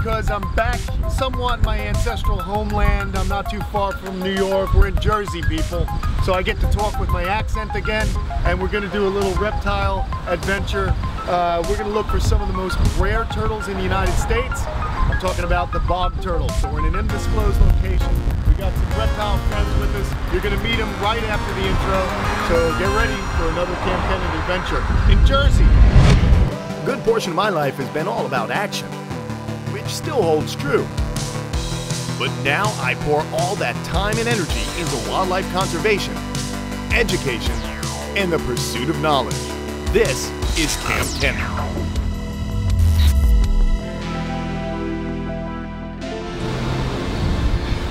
because I'm back somewhat in my ancestral homeland. I'm not too far from New York. We're in Jersey, people. So I get to talk with my accent again, and we're gonna do a little reptile adventure. We're gonna look for some of the most rare turtles in the United States. I'm talking about the bob turtle. So we're in an undisclosed location. We got some reptile friends with us. You're gonna meet them right after the intro. So get ready for another Kamp Kenan adventure in Jersey. A good portion of my life has been all about action, which still holds true. But now I pour all that time and energy into wildlife conservation, education, and the pursuit of knowledge. This is Kamp Kenan.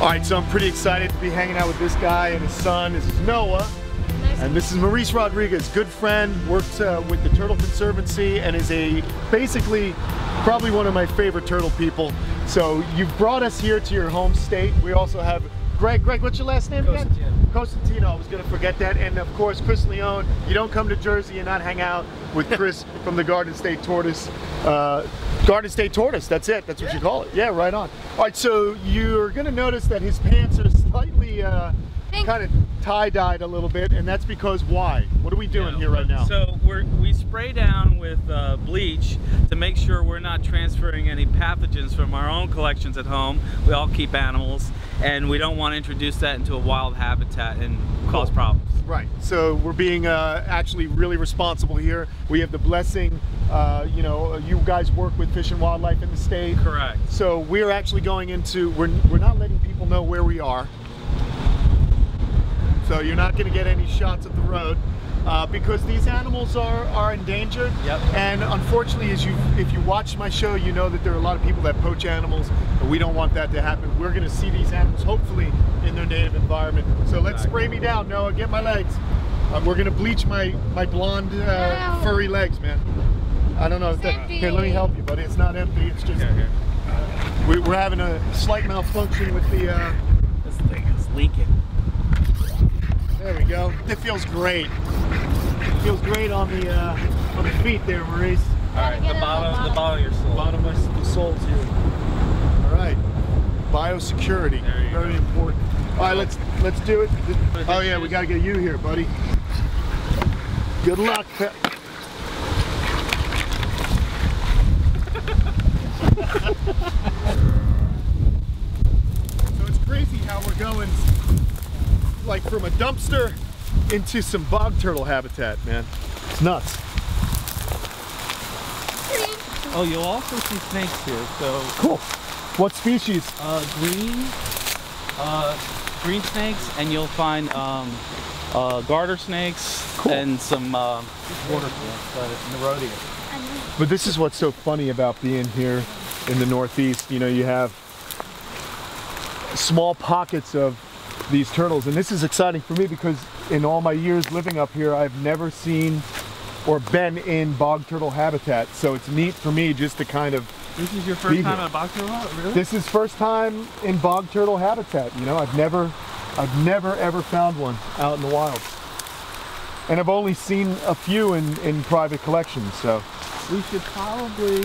All right, so I'm pretty excited to be hanging out with this guy and his son. This is Noah. And this is Maurice Rodriguez, good friend, works with the Turtle Conservancy and is basically probably one of my favorite turtle people. So you've brought us here to your home state. We also have Greg. Greg, what's your last name again? Costantino. I was going to forget that. And of course, Chris Leone. You don't come to Jersey and not hang out with Chris from the Garden State Tortoise. Garden State Tortoise, that's it. That's what you call it. Yeah, right on. All right, so you're going to notice that his pants are slightly kind of tie-dyed a little bit, and that's because why? What are we doing here right now? So we spray down with bleach to make sure we're not transferring any pathogens from our own collections at home. We all keep animals, and we don't want to introduce that into a wild habitat and cause problems. Right, so we're being actually really responsible here. We have the blessing, you know, you guys work with Fish and Wildlife in the state. Correct. So we're actually going into, we're not letting people know where we are. So you're not going to get any shots of the road because these animals are endangered. Yep. And unfortunately, as if you watch my show, you know that there are a lot of people that poach animals, and we don't want that to happen. We're going to see these animals, hopefully, in their native environment. So let's spray me down, Noah. Get my legs. We're going to bleach my blonde, furry legs, man. I don't know if that... Here, let me help you, buddy. It's not empty. It's just... Here. We're having a slight malfunction with the... This thing is leaking. There we go. It feels great. It feels great on the feet there, Maurice. All right, the bottom of your sole. Bottom of the soles here. All right. Biosecurity, very important. All right, let's do it. Oh yeah, we gotta get you here, buddy. Good luck. So it's crazy how we're going. Like from a dumpster into some bog turtle habitat, man. It's nuts. Oh, you'll also see snakes here, so. Cool. What species? Green snakes, and you'll find garter snakes and some water plants, Nerodia. But this is what's so funny about being here in the Northeast. You know, you have small pockets of these turtles, and this is exciting for me because in all my years living up here, I've never seen or been in bog turtle habitat, so it's neat for me just to kind of... This is your first time in bog turtle? Really? This is first time in bog turtle habitat, you know? I've never ever found one out in the wild. And I've only seen a few in private collections, so... We should probably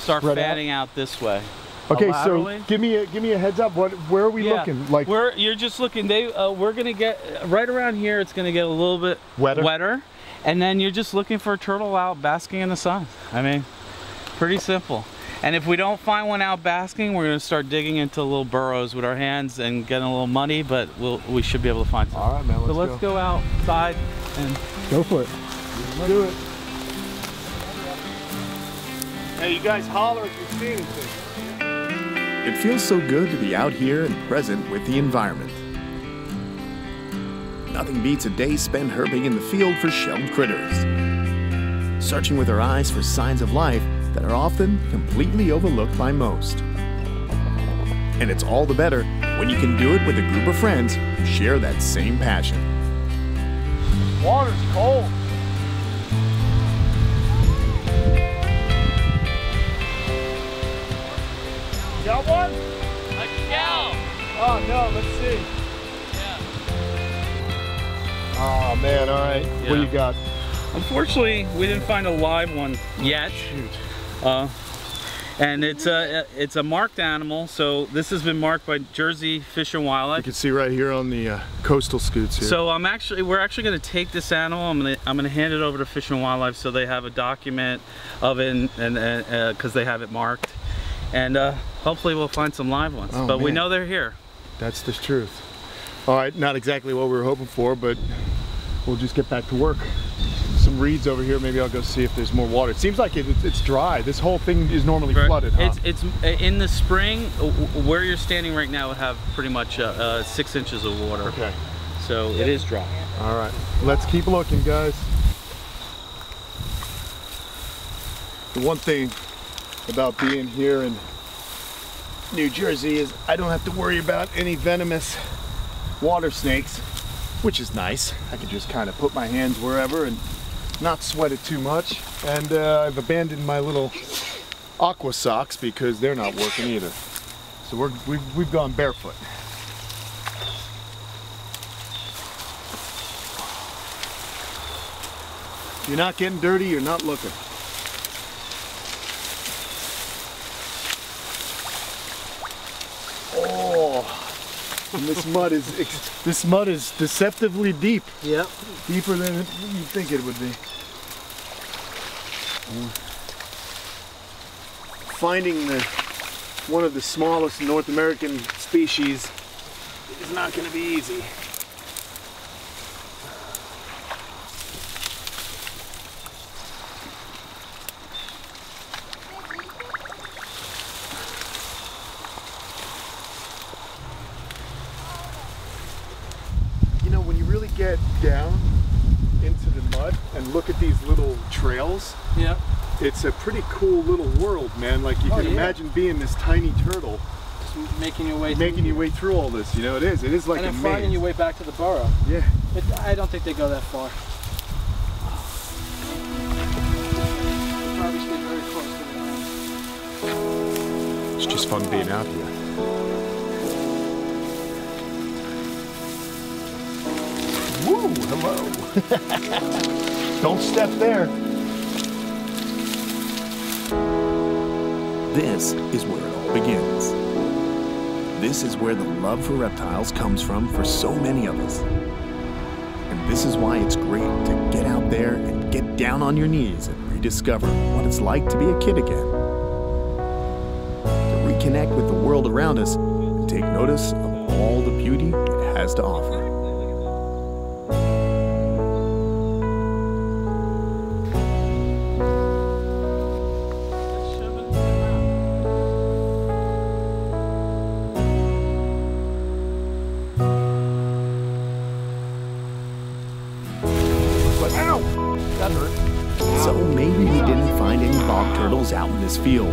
start fanning out this way. Okay, so give me a heads up. Where are we looking? Like you're just looking. We're gonna get right around here. It's gonna get a little bit wetter, and then you're just looking for a turtle out basking in the sun. I mean, pretty simple. And if we don't find one out basking, we're gonna start digging into little burrows with our hands and getting a little muddy. But we should be able to find some. All right, man. Let's so let's go outside and go for it. Let's do it. Hey, you guys holler if you see anything. It feels so good to be out here and present with the environment. Nothing beats a day spent herping in the field for shelled critters, searching with our eyes for signs of life that are often completely overlooked by most. And it's all the better when you can do it with a group of friends who share that same passion. Water's cold. Got one? A cow! Oh no, let's see. Yeah. Oh man, alright. Yeah. What do you got? Unfortunately, we didn't find a live one yet. Shoot. And it's a marked animal, so this has been marked by Jersey Fish and Wildlife. You can see right here on the coastal scoots here. So we're actually going to take this animal. I'm going to hand it over to Fish and Wildlife so they have a document of it, and because they have it marked, and hopefully we'll find some live ones. Oh, but man, we know they're here. That's the truth. All right, not exactly what we were hoping for, but we'll just get back to work. Some reeds over here. Maybe I'll go see if there's more water. It seems like it's dry. This whole thing is normally flooded, huh? It's in the spring. Where you're standing right now would have pretty much 6 inches of water. Okay. So it is dry. All right. Let's keep looking, guys. The one thing about being here in New Jersey is I don't have to worry about any venomous water snakes, which is nice. I can just kind of put my hands wherever and not sweat it too much, and I've abandoned my little aqua socks because they're not working either. So we've gone barefoot. If you're not getting dirty, you're not looking. Oh, and this mud is deceptively deep. Yep. Deeper than you'd think it would be. Finding one of the smallest North American species is not going to be easy. You know, when you really get down into the mud and look at these little trails, yeah, it's a pretty cool little world, man. Like you can imagine being this tiny turtle, just making your way through all this. You know, it is like a maze. And then finding your way back to the burrow. Yeah, but I don't think they go that far. It's just fun being out here. Woo, hello. Don't step there. This is where it all begins. This is where the love for reptiles comes from for so many of us. And this is why it's great to get out there and get down on your knees and rediscover what it's like to be a kid again. To reconnect with the world around us and take notice of all the beauty it has to offer. Out in this field.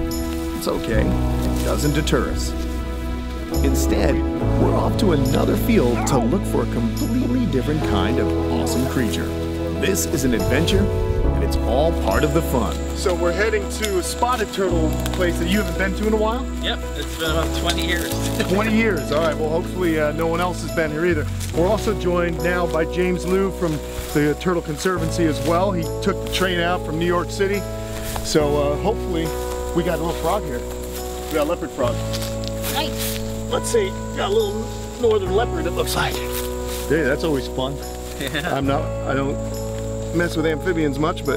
It's okay, it doesn't deter us. Instead, we're off to another field to look for a completely different kind of awesome creature. This is an adventure, and it's all part of the fun. So we're heading to a spotted turtle place that you haven't been to in a while? Yep, it's been about 20 years. 20 years, all right, well hopefully no one else has been here either. We're also joined now by James Liu from the Turtle Conservancy as well. He took the train out from New York City. So hopefully we got a little frog here. We got a leopard frog. Nice. Let's see, got a little northern leopard, it looks like. Dude, that's always fun. Yeah. I don't mess with amphibians much, but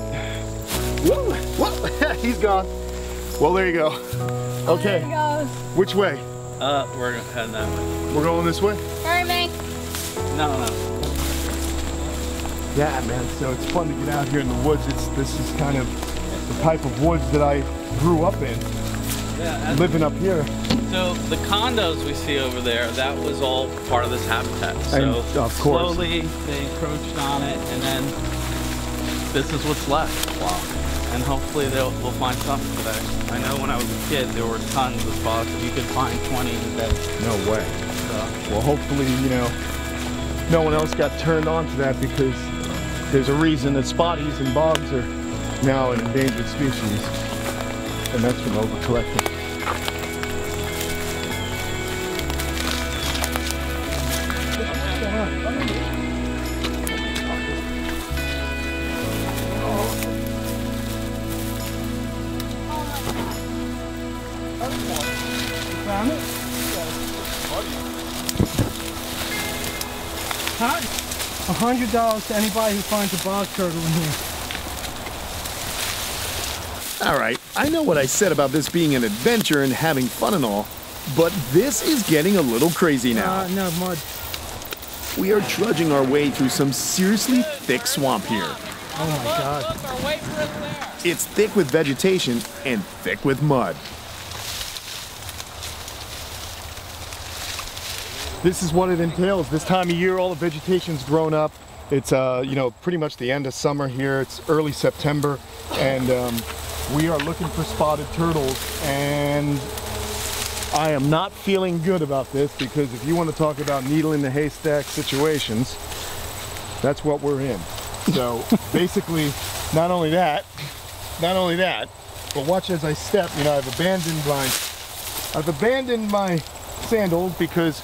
whoa, whoa. He's gone. Well, there you go. Okay. There he goes. Which way? We're heading that way. We're going this way? Sorry, Meg. No. Yeah, man. So it's fun to get out here in the woods. This is kind of the type of woods that I grew up in, living up here. So the condos we see over there, that was all part of this habitat. So and of course, slowly they encroached on it, and then this is what's left. Wow. And hopefully we'll find something today. I know when I was a kid, there were tons of frogs. You could find 20 today. No way. So. Well, hopefully, you know, no one else got turned on to that, because there's a reason that spotties and bobs are now an endangered species, and that's from over-collecting. around it. Huh? $100 to anybody who finds a bog turtle in here. All right, I know what I said about this being an adventure and having fun and all, but this is getting a little crazy now. No, mud. We are trudging our way through some seriously thick swamp here. Oh my God. It's thick with vegetation and thick with mud. This is what it entails. This time of year, all the vegetation's grown up. It's, you know, pretty much the end of summer here. It's early September, and we are looking for spotted turtles. And I am not feeling good about this, because if you want to talk about needle in the haystack situations, that's what we're in. So basically, not only that, but watch as I step. You know, I've abandoned my sandals because.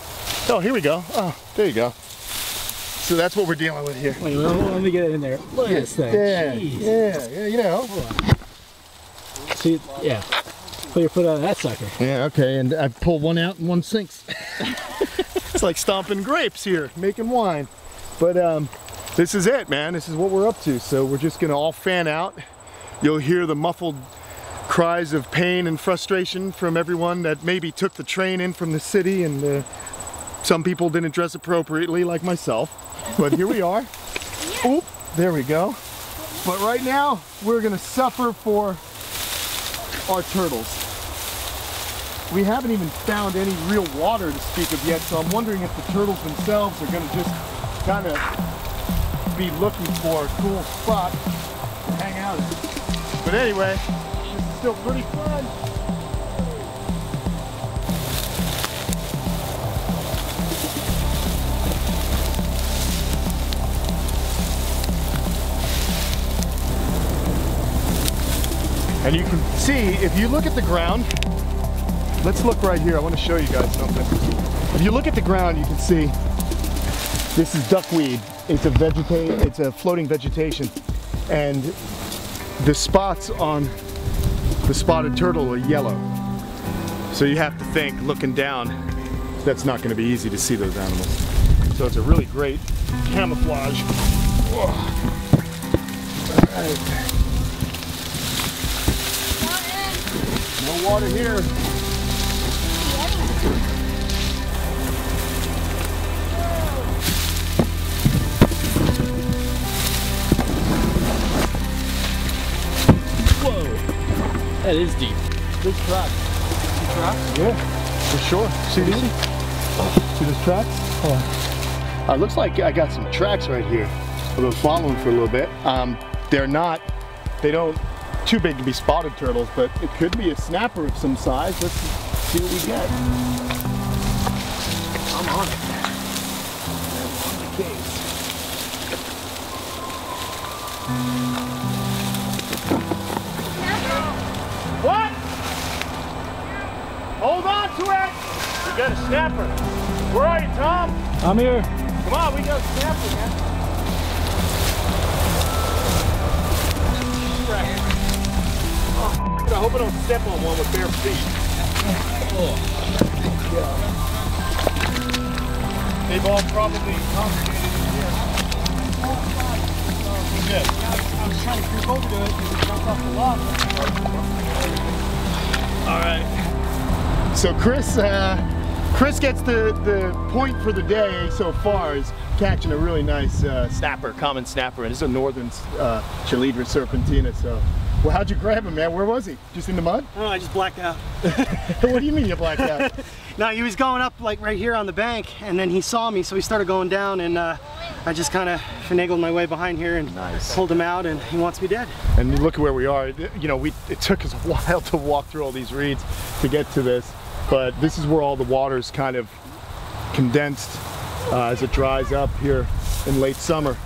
Oh, here we go. Oh, there you go. So that's what we're dealing with here. Wait, let me get it in there. Look at this thing. Yeah, you know. See, yeah. Put your foot out of that sucker. Yeah, okay, and I pull one out and one sinks. It's like stomping grapes here, making wine. But this is it, man. This is what we're up to. So we're just gonna all fan out. You'll hear the muffled cries of pain and frustration from everyone that maybe took the train in from the city, and some people didn't dress appropriately, like myself, but here we are. Oop, there we go. But right now, we're gonna suffer for our turtles. We haven't even found any real water to speak of yet, so I'm wondering if the turtles themselves are gonna just kind of be looking for a cool spot to hang out in. But anyway, this is still pretty fun. And you can see, if you look at the ground, let's look right here. I want to show you guys something. If you look at the ground, you can see this is duckweed. It's a floating vegetation. And the spots on the spotted turtle are yellow. So you have to think, looking down, that's not going to be easy to see those animals. So it's a really great camouflage. Whoa. All right. No water here. Whoa! That is deep. Big tracks. See tracks? Yeah, for sure. See these? See those tracks? Oh. Looks like I got some tracks right here. I've been following for a little bit. They don't too big to be spotted turtles, but it could be a snapper of some size. Let's see what we get. I'm on it. I'm on the case. What? Hold on to it! We got a snapper. Where are you, Tom? I'm here. Come on, we got a snapper, man. I hope I don't step on one with bare feet. Oh. They've all probably congregated in here. Good. I was trying to creep over to it because it jumped off the log. All right. So Chris gets the point for the day so far, is catching a really nice snapper, common snapper, and it's a northern Chelydra serpentina. So. Well, how'd you grab him, man? Where was he? Just in the mud? Oh, I just blacked out. What do you mean you blacked out? No, he was going up like right here on the bank, and then he saw me, so he started going down, and I just kind of finagled my way behind here and pulled him out, and he wants me dead. And look at where we are. You know, it took us a while to walk through all these reeds to get to this, but this is where all the water's kind of condensed as it dries up here in late summer.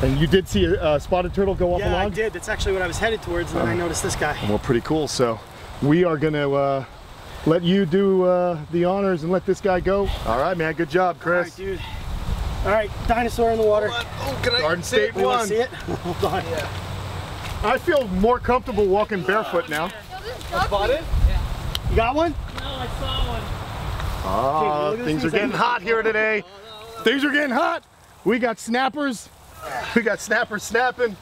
And you did see a spotted turtle go up along? Yeah, I did. That's actually what I was headed towards, and then I noticed this guy. Well, pretty cool. So we are going to let you do the honors and let this guy go. All right, man. Good job, Chris. All right, dude. All right, dinosaur in the water. Oh, can I Garden State one. You want to see it? Hold on. Yeah. I feel more comfortable walking barefoot now. Spotted? Yeah. You got one? No, I saw one. Ah, things are getting hot here today. Things are getting hot. We got snappers. We got snappers snapping.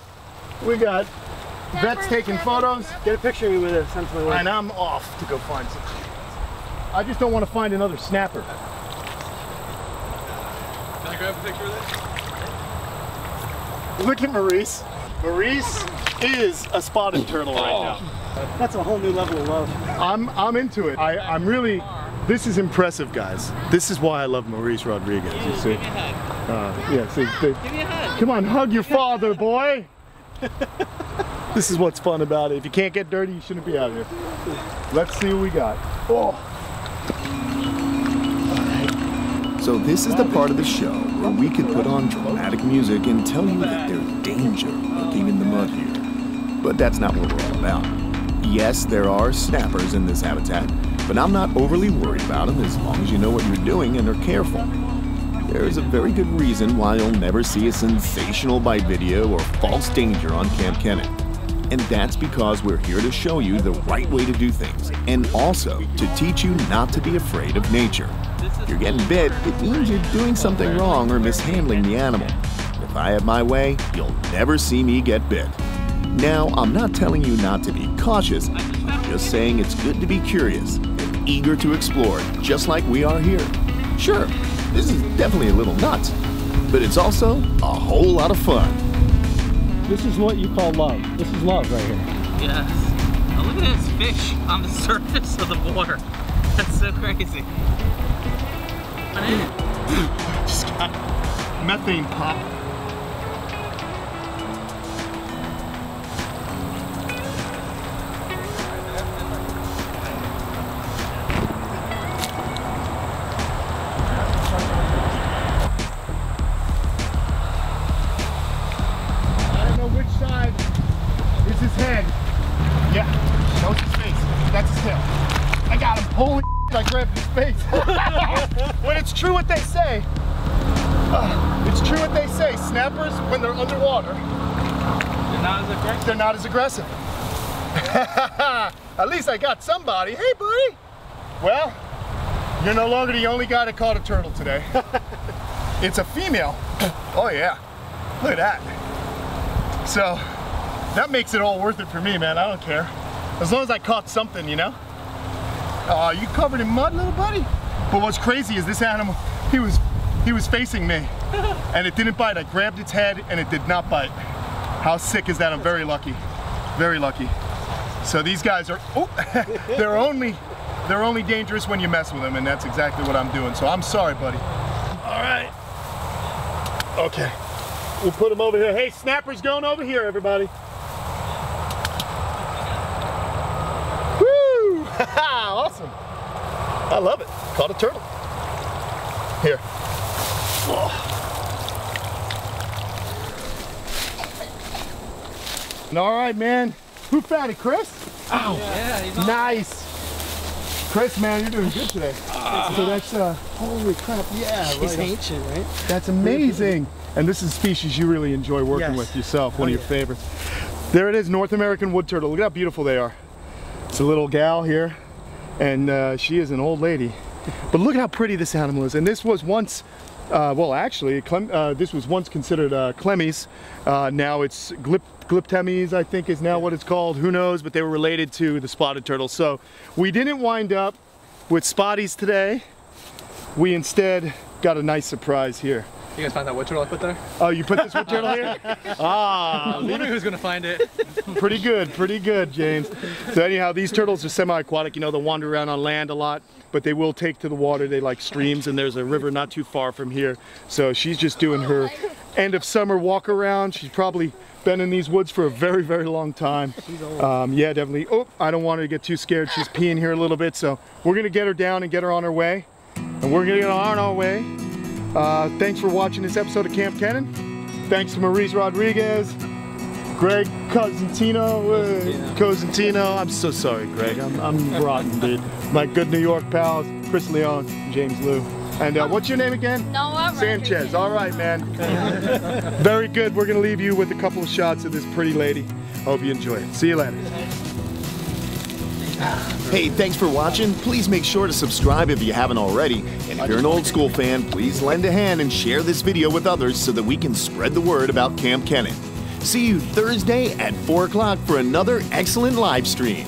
We got vets taking photos. Get a picture of me with it, essentially. And I'm off to go find some. I just don't want to find another snapper. Can I grab a picture of this? Look at Maurice. Maurice is a spotted turtle right now. That's a whole new level of love. I'm into it. I'm really. This is impressive, guys. This is why I love Maurice Rodriguez. You see? Give me a hug. Yeah, see, give me a hug. Come on, hug your father, boy. This is what's fun about it. If you can't get dirty, you shouldn't be out here. Let's see what we got. Oh. So this is the part of the show where we can put on dramatic music and tell you that there's danger lurking in the mud here. But that's not what we're all about. Yes, there are snappers in this habitat, but I'm not overly worried about them as long as you know what you're doing and are careful. There is a very good reason why you'll never see a sensational bite video or false danger on Kamp Kenan. And that's because we're here to show you the right way to do things, and also to teach you not to be afraid of nature. If you're getting bit, it means you're doing something wrong or mishandling the animal. If I have my way, you'll never see me get bit. Now, I'm not telling you not to be cautious, I'm just saying it's good to be curious and eager to explore, just like we are here. Sure, this is definitely a little nuts, but it's also a whole lot of fun. This is what you call love. This is love right here. Yes. Now look at this fish on the surface of the water. That's so crazy. Just got methane pop. Snappers, when they're underwater, they're not as aggressive. At least I got somebody. Hey, buddy. Well, you're no longer the only guy that caught a turtle today. It's a female. Oh, yeah. Look at that. So that makes it all worth it for me, man. I don't care. As long as I caught something, you know? Oh, you covered in mud, little buddy? But what's crazy is this animal, he was facing me. And it didn't bite. I grabbed its head and it did not bite. How sick is that? I'm very lucky. Very lucky. So these guys are, oh, they're only dangerous when you mess with them, and that's exactly what I'm doing. So I'm sorry, buddy. All right. Okay. We'll put them over here. Hey, snapper's going over here, everybody. Woo! Awesome. I love it. Caught a turtle. Here. Oh. All right, man. Who fatted, Chris? Oh, yeah, he's on. Nice. Chris, man, you're doing good today. So that's, holy crap, yeah. He's right ancient, up. Right? That's amazing. And this is a species you really enjoy working with yourself, one of your favorites. There it is, North American wood turtle. Look at how beautiful they are. It's a little gal here, and she is an old lady. But look how pretty this animal is. And this was once, well, actually, this was once considered Clemmie's. Now it's Glyptemes, I think, is now what it's called. Who knows? But they were related to the spotted turtle. So we didn't wind up with spotties today. We instead got a nice surprise here. You guys find that wood turtle I put there? Oh, you put this wood turtle here? Ah, I wonder who's gonna find it. Pretty good, James. So anyhow, these turtles are semi-aquatic. You know, they wander around on land a lot, but they will take to the water. They like streams, and there's a river not too far from here. So she's just doing her end of summer walk around. She's probably been in these woods for a very, very long time. She's old. Yeah, definitely. Oh, I don't want her to get too scared. She's peeing here a little bit, so we're gonna get her down and get her on her way. And we're gonna get her on our way. Thanks for watching this episode of Kamp Kenan. Thanks to Maurice Rodriguez, Greg Costantino. I'm so sorry, Greg. I'm rotten, dude. My good New York pals, Chris Leone, James Liu. And what's your name again? Noah Sanchez. All right, man. Very good. We're going to leave you with a couple of shots of this pretty lady. Hope you enjoy it. See you later. Hey, thanks for watching. Please make sure to subscribe if you haven't already. And if you're an old school fan, please lend a hand and share this video with others so that we can spread the word about Kamp Kenan. See you Thursday at 4 o'clock for another excellent live stream.